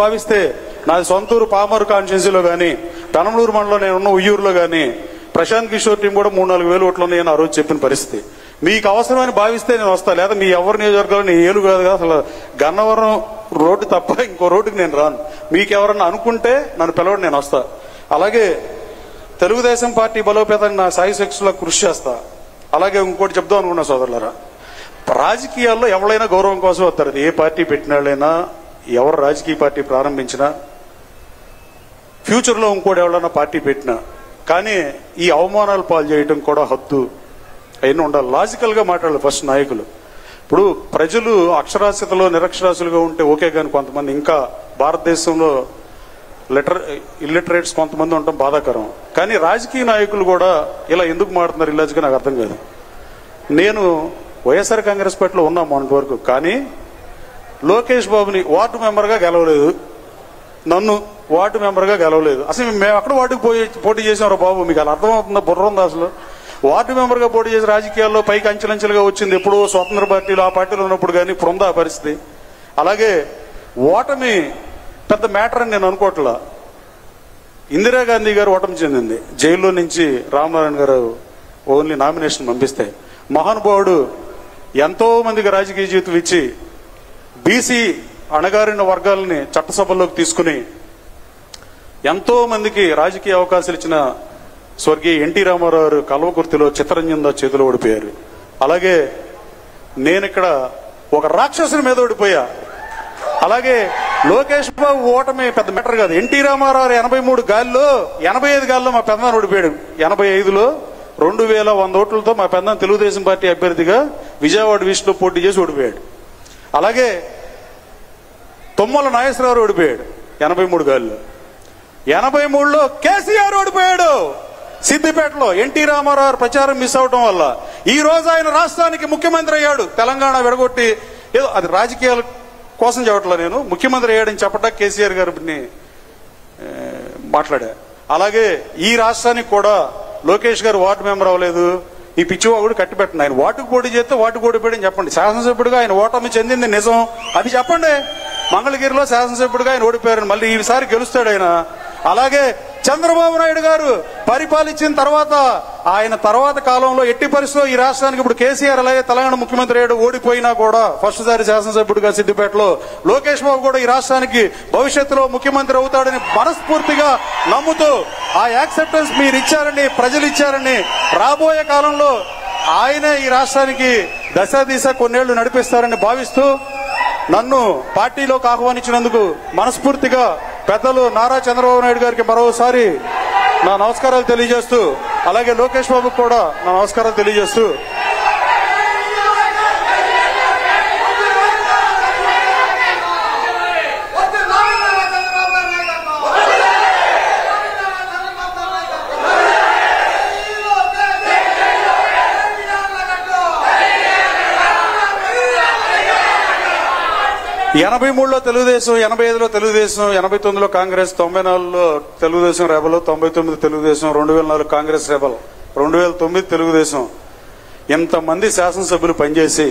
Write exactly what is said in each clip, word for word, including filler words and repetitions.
భావిస్తే నా సొంతూరు పామర్ కాన్స్టిట్యున్సీలో గాని తనమలూరు మండలంలో నేను ఉన్న ఉయ్యూరులో గాని ప్రశాంత్ కిషోర్ టీం కూడా మూడు నాలుగు వేల ఓట్లు ఉన్నాయని ఆ రోజు చెప్పిన పరిస్థితి. మీకు అవసరమని భావిస్తే నేను వస్తా, లేదా మీ ఎవరి నియోజకవర్గంలో నేను ఏలు కాదు కదా అసలు గన్నవరం రోడ్డు తప్ప ఇంకో రోడ్డుకి నేను రాను, మీకు ఎవరన్నా అనుకుంటే నన్ను పిలవండి నేను వస్తా. అలాగే తెలుగుదేశం పార్టీ బలోపేతానికి నా సాయి శక్తుల కృషి చేస్తా. అలాగే ఇంకోటి చెప్దాం అనుకున్నా సోదరులారా, రాజకీయాల్లో ఎవరైనా గౌరవం కోసం వస్తారు. ఏ పార్టీ పెట్టిన వాళ్ళైనా ఎవరు రాజకీయ పార్టీ ప్రారంభించినా ఫ్యూచర్లో ఇంకోటి ఎవరైనా పార్టీ పెట్టినా కానీ ఈ అవమానాలు పాలు చేయడం కూడా హద్దు అయినా ఉండాలి. లాజికల్గా మాట్లాడాలి ఫస్ట్ నాయకులు. ఇప్పుడు ప్రజలు అక్షరాస్యతలో నిరక్షరాస్యులుగా ఉంటే ఓకే, కానీ కొంతమంది ఇంకా భారతదేశంలో లిటర్ ఇల్లిటరేట్స్ కొంతమంది ఉండటం బాధాకరం. కానీ రాజకీయ నాయకులు కూడా ఇలా ఎందుకు మాట్లాడుతున్నారు ఇలాజిగా నాకు అర్థం కాదు. నేను వైఎస్ఆర్ కాంగ్రెస్ పార్టీలో ఉన్నా మొన్నటి వరకు, కానీ లోకేష్ బాబుని వార్డు మెంబర్గా గెలవలేదు, నన్ను వార్డు మెంబర్గా గెలవలేదు. అసలు మేము అక్కడ వార్డుకు పోయి పోటీ చేసాం బాబు, మీకు అలా అర్థమవుతుందా? బుర్ర ఉందా అసలు? వార్డు మెంబర్గా పోటీ చేసి రాజకీయాల్లో పైకి అంచెలంచెలుగా వచ్చింది ఎప్పుడో స్వతంత్ర పార్టీలో ఆ పార్టీలో ఉన్నప్పుడు, కానీ ఇప్పుడు ఉందా పరిస్థితి? అలాగే ఓటమి పెద్ద మ్యాటర్ అని నేను అనుకోవట్లా. ఇందిరాగాంధీ గారు ఓటమి చెందింది జైల్లో నుంచి, రామనారాయణ గారు ఓన్లీ నామినేషన్ పంపిస్తే. మహానుభావుడు ఎంతో మందికి రాజకీయ జీవితం ఇచ్చి బీసీ అణగారిన వర్గాలని చట్టసభల్లోకి తీసుకుని ఎంతో మందికి రాజకీయ అవకాశాలు ఇచ్చిన స్వర్గీయ ఎన్టీ రామారావు కల్వకుర్తిలో చిత్తరంజన్ దాస్ చేతిలో ఓడిపోయారు. అలాగే నేనిక్కడ ఒక రాక్షసుని మీద ఓడిపోయా. అలాగే లోకేష్ బాబు ఓటమి పెద్ద మ్యాటర్ కాదు. ఎన్టీ రామారావు ఎనభై మూడు గాల్లో ఎనభై ఐదు గాల్లో మా పెద్దనాన్న ఓడిపోయాడు. ఎనభై ఐదులో రెండు వేల వంద ఓట్లతో మా పెద్దనాన్న తెలుగుదేశం పార్టీ అభ్యర్థిగా విజయవాడ విష్ణు పోటీ చేసి ఓడిపోయాడు. అలాగే తుమ్మల నాగేశ్వరరావు ఓడిపోయాడు ఎనభై మూడు గాల్లో. ఎనభై మూడులో కేసీఆర్ ఓడిపోయాడు సిద్దిపేటలో ఎన్టీ రామారావు ప్రచారం మిస్ అవడం వల్ల. ఈ రోజు ఆయన రాష్ట్రానికి ముఖ్యమంత్రి అయ్యాడు, తెలంగాణ విడగొట్టి. ఏదో అది రాజకీయాల కోసం చెప్పట్లా, నేను ముఖ్యమంత్రి అయ్యాడని చెప్పట కేసీఆర్ గారిని మాట్లాడా. అలాగే ఈ రాష్ట్రానికి కూడా లోకేష్ గారు వార్డు మెంబర్ అవ్వలేదు. ఈ పిచ్చివాడు కట్టిపెట్టండి, ఆయన వాటికి పోటీ చేస్తే వాటికి ఓడిపోయాడని చెప్పండి. శాసనసభ్యుడిగా ఆయన ఓటమి చెందింది నిజం, అది చెప్పండి. మంగళగిరిలో శాసనసభ్యుడిగా ఆయన ఓడిపోయారని, మళ్ళీ ఈసారి గెలుస్తాడు ఆయన. అలాగే చంద్రబాబు నాయుడు గారు పరిపాలించిన తర్వాత ఆయన తర్వాత కాలంలో ఎట్టి పరిస్థితుల్లో ఈ రాష్ట్రానికి ఇప్పుడు కేసీఆర్ అలాగే తెలంగాణ ముఖ్యమంత్రి అయ్యాడు, ఓడిపోయినా కూడా ఫస్ట్ సారి శాసనసభ్యుడిగా సిద్దిపేటలో లోకేష్ బాబు కూడా ఈ రాష్ట్రానికి భవిష్యత్తులో ముఖ్యమంత్రి అవుతాడని మనస్ఫూర్తిగా నమ్ముతూ ఆ యాక్సెప్టెన్స్ మీరు ఇచ్చారని, ప్రజలు ఇచ్చారని, రాబోయే కాలంలో ఆయనే ఈ రాష్ట్రానికి దశ దిశ కొన్నేళ్లు నడిపిస్తారని భావిస్తూ నన్ను పార్టీలోకి ఆహ్వానించినందుకు మనస్ఫూర్తిగా పెద్దలు నారా చంద్రబాబు నాయుడు గారికి మరోసారి నా నమస్కారాలు తెలియజేస్తూ, అలాగే లోకేష్ బాబుకు కూడా నా నమస్కారాలు తెలియజేస్తూ, ఎనభై మూడులో తెలుగుదేశం, ఎనభై ఐదులో తెలుగుదేశం, ఎనభై తొమ్మిదిలో కాంగ్రెస్, తొంభై నాలుగులో తెలుగుదేశం రెబల్, తొంభై తొమ్మిది తెలుగుదేశం, రెండు వేల నాలుగు కాంగ్రెస్ రెబల్, రెండు వేల తొమ్మిది తెలుగుదేశం. ఎంతమంది శాసనసభ్యులు పనిచేసి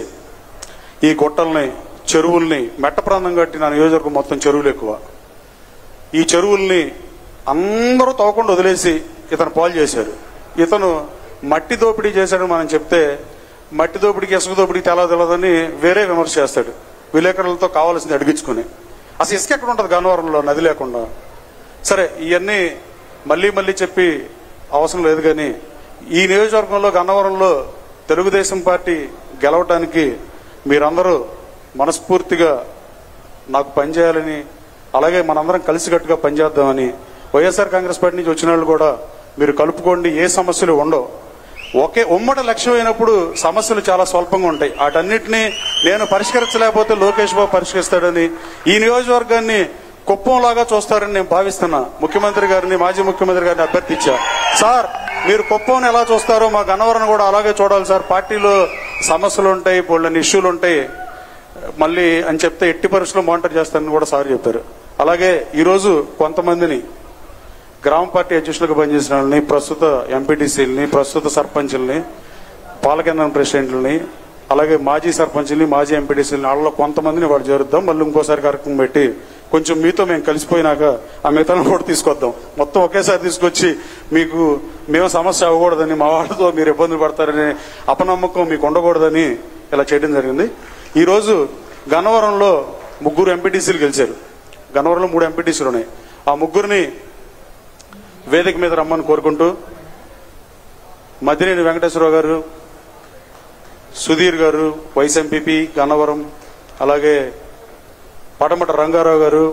ఈ గుట్టల్ని, చెరువుల్ని, మెట్ట ప్రాంతం కట్టి నా నియోజకవర్గం మొత్తం చెరువులు ఎక్కువ, ఈ చెరువుల్ని అందరూ తవ్వకుండా వదిలేసి ఇతను పాలు చేశారు. ఇతను మట్టి దోపిడీ చేశాడని మనం చెప్తే మట్టి దోపిడీకి, ఇసుక దోపిడీకి తేలా తెలదని వేరే విమర్శ చేస్తాడు విలేకరులతో కావాల్సింది అడిగించుకుని. అసలు ఇసుక ఎక్కడ ఉంటుంది గన్నవరంలో నది లేకుండా? సరే, ఇవన్నీ మళ్ళీ మళ్ళీ చెప్పి అవసరం లేదు, కానీ ఈ నియోజకవర్గంలో గన్నవరంలో తెలుగుదేశం పార్టీ గెలవటానికి మీరందరూ మనస్ఫూర్తిగా నాకు పనిచేయాలని, అలాగే మనందరం కలిసికట్టుగా పనిచేద్దామని, వైఎస్ఆర్ కాంగ్రెస్ పార్టీ నుంచి వచ్చిన వాళ్ళు కూడా మీరు కలుపుకోండి, ఏ సమస్యలు ఉండవు. ఒకే ఉమ్మడి లక్ష్యం అయినప్పుడు సమస్యలు చాలా స్వల్పంగా ఉంటాయి. వాటన్నిటినీ నేను పరిష్కరించలేకపోతే లోకేష్ బాబు పరిష్కరిస్తాడని, ఈ నియోజకవర్గాన్ని కుప్పంలాగా చూస్తారని నేను భావిస్తున్నా. ముఖ్యమంత్రి గారిని, మాజీ ముఖ్యమంత్రి గారిని అభ్యర్థించా, సార్ మీరు కుప్పంని ఎలా చూస్తారో మా గన్నవరం కూడా అలాగే చూడాలి సార్, పార్టీలో సమస్యలు ఉంటాయి, వాళ్ళని ఇష్యూలు ఉంటాయి మళ్ళీ అని చెప్తే ఎట్టి పరిస్థితుల్లో మానిటర్ చేస్తారని కూడా సార్ చెప్పారు. అలాగే ఈరోజు కొంతమందిని గ్రామ పార్టీ అధ్యక్షులుగా పనిచేసిన వాళ్ళని, ప్రస్తుత ఎంపీటీసీలని, ప్రస్తుత సర్పంచుల్ని, పాలకేంద్రం ప్రెసిడెంట్లని, అలాగే మాజీ సర్పంచ్ని, మాజీ ఎంపీటీసీలని, వాళ్ళలో కొంతమందిని వాడు చేరుద్దాం. మళ్ళీ ఇంకోసారి కార్యక్రమం పెట్టి కొంచెం మీతో మేము కలిసిపోయినాక ఆ మిగతాను కూడా తీసుకొద్దాం, మొత్తం ఒకేసారి తీసుకొచ్చి మీకు మేము సమస్య అవ్వకూడదని, మా వాళ్ళతో మీరు ఇబ్బందులు పడతారని అపనమ్మకం మీకు ఉండకూడదని ఇలా చేయడం జరిగింది. ఈరోజు గన్నవరంలో ముగ్గురు ఎంపీటీసీలు గెలిచారు. గన్నవరంలో మూడు ఎంపీటీసీలు ఉన్నాయి. ఆ ముగ్గురిని వేదిక మీద రమ్మని కోరుకుంటూ మద్దినేని వెంకటేశ్వరరావు గారు, సుధీర్ గారు వైస్ ఎంపీపీ గన్నవరం, అలాగే పడమట రంగారావు గారు,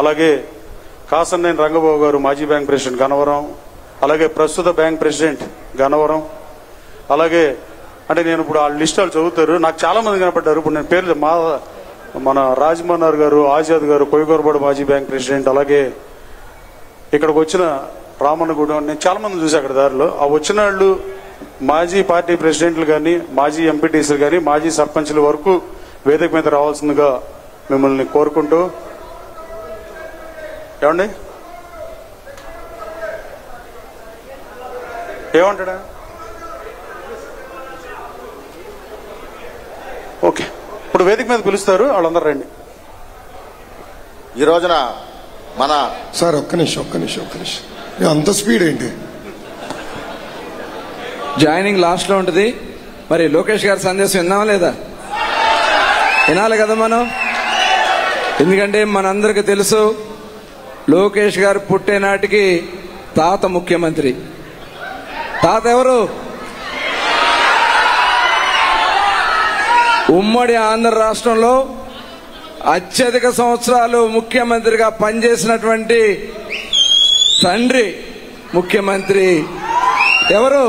అలాగే కాసన్నేని రంగబాబు గారు మాజీ బ్యాంక్ ప్రెసిడెంట్ గన్నవరం, అలాగే ప్రస్తుత బ్యాంక్ ప్రెసిడెంట్ గన్నవరం, అలాగే అంటే నేను ఇప్పుడు ఆ లిస్ట్ వాళ్ళు చదువుతారు, నాకు చాలా మంది కనపడ్డారు. ఇప్పుడు నేను పేర్లు మా మన రాజమన్నారు గారు, ఆజాద్ గారు, కొయ్యూరుపాడు మాజీ బ్యాంక్ ప్రెసిడెంట్, అలాగే ఇక్కడికి వచ్చిన రామన్నగూడెం, నేను చాలా మంది చూసాను అక్కడ దారిలో. ఆ వచ్చిన వాళ్ళు మాజీ పార్టీ ప్రెసిడెంట్లు కానీ, మాజీ ఎంపీటీసీలు కానీ, మాజీ సర్పంచ్ల వరకు వేదిక మీద రావాల్సిందిగా మిమ్మల్ని కోరుకుంటూ. ఏమండి ఏమంటాడా? ఓకే, ఇప్పుడు వేదిక మీద పిలుస్తారు, వాళ్ళందరూ రండి. ఈ రోజున మన సార్ ఒక్క నిమిషం ఒక్క నిమిషం ఒక్క నిమిషం అంత స్పీడ్ ఏంటి? జాయినింగ్ లాస్ట్ లో ఉంటుంది. మరి లోకేష్ గారి సందేశం విన్నావా లేదా? వినాలి కదా మనం, ఎందుకంటే మనందరికీ తెలుసు లోకేష్ గారు పుట్టేనాటికి తాత ముఖ్యమంత్రి. తాత ఎవరు? ఉమ్మడి ఆంధ్ర రాష్ట్రంలో అత్యధిక సంవత్సరాలు ముఖ్యమంత్రిగా పనిచేసినటువంటి తండ్రి ముఖ్యమంత్రి ఎవరు?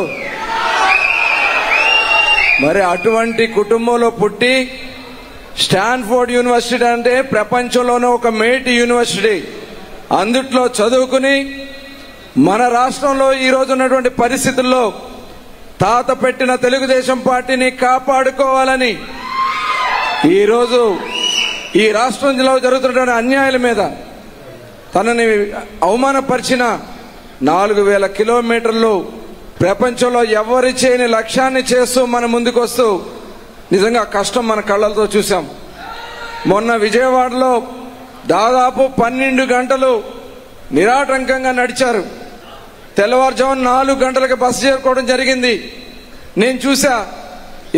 మరి అటువంటి కుటుంబంలో పుట్టి స్టాన్ఫోర్డ్ యూనివర్సిటీ అంటే ప్రపంచంలోనే ఒక మేటి యూనివర్సిటీ, అందుట్లో చదువుకుని మన రాష్ట్రంలో ఈరోజు ఉన్నటువంటి పరిస్థితుల్లో తాత పెట్టిన తెలుగుదేశం పార్టీని కాపాడుకోవాలని ఈరోజు ఈ రాష్ట్రంలో జరుగుతున్నటువంటి అన్యాయాల మీద తనని అవమానపరిచిన నాలుగు వేల కిలోమీటర్లు ప్రపంచంలో ఎవరి చేయని లక్ష్యాన్ని చేస్తూ మన ముందుకు వస్తూ నిజంగా కష్టం మన కళ్ళతో చూసాం. మొన్న విజయవాడలో దాదాపు పన్నెండు గంటలు నిరాటంకంగా నడిచారు. తెల్లవారుజామున నాలుగు గంటలకు బస్సు చేరుకోవడం జరిగింది. నేను చూసా,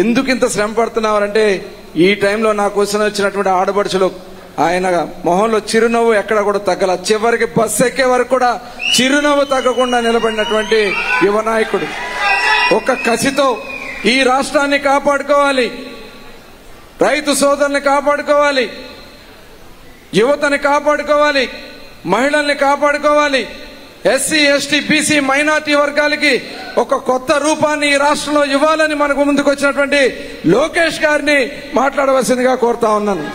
ఎందుకు ఇంత శ్రమ పడుతున్నారంటే ఈ టైంలో నాకు వచ్చినటువంటి ఆడపడుచులు ఆయన మొహంలో చిరునవ్వు ఎక్కడ కూడా తగ్గల, చివరికి బస్సు ఎక్కే వరకు కూడా చిరునవ్వు తగ్గకుండా నిలబడినటువంటి యువ నాయకుడు. ఒక కసితో ఈ రాష్ట్రాన్ని కాపాడుకోవాలి, రైతు సోదరుని కాపాడుకోవాలి, యువతని కాపాడుకోవాలి, మహిళల్ని కాపాడుకోవాలి, ఎస్సీ ఎస్టీ బీసీ మైనార్టీ వర్గాలకి ఒక కొత్త రూపాన్ని ఈ రాష్ట్రంలో ఇవ్వాలని మనకు ముందుకు వచ్చినటువంటి లోకేష్ గారిని మాట్లాడవలసిందిగా కోరుతా ఉన్నాను.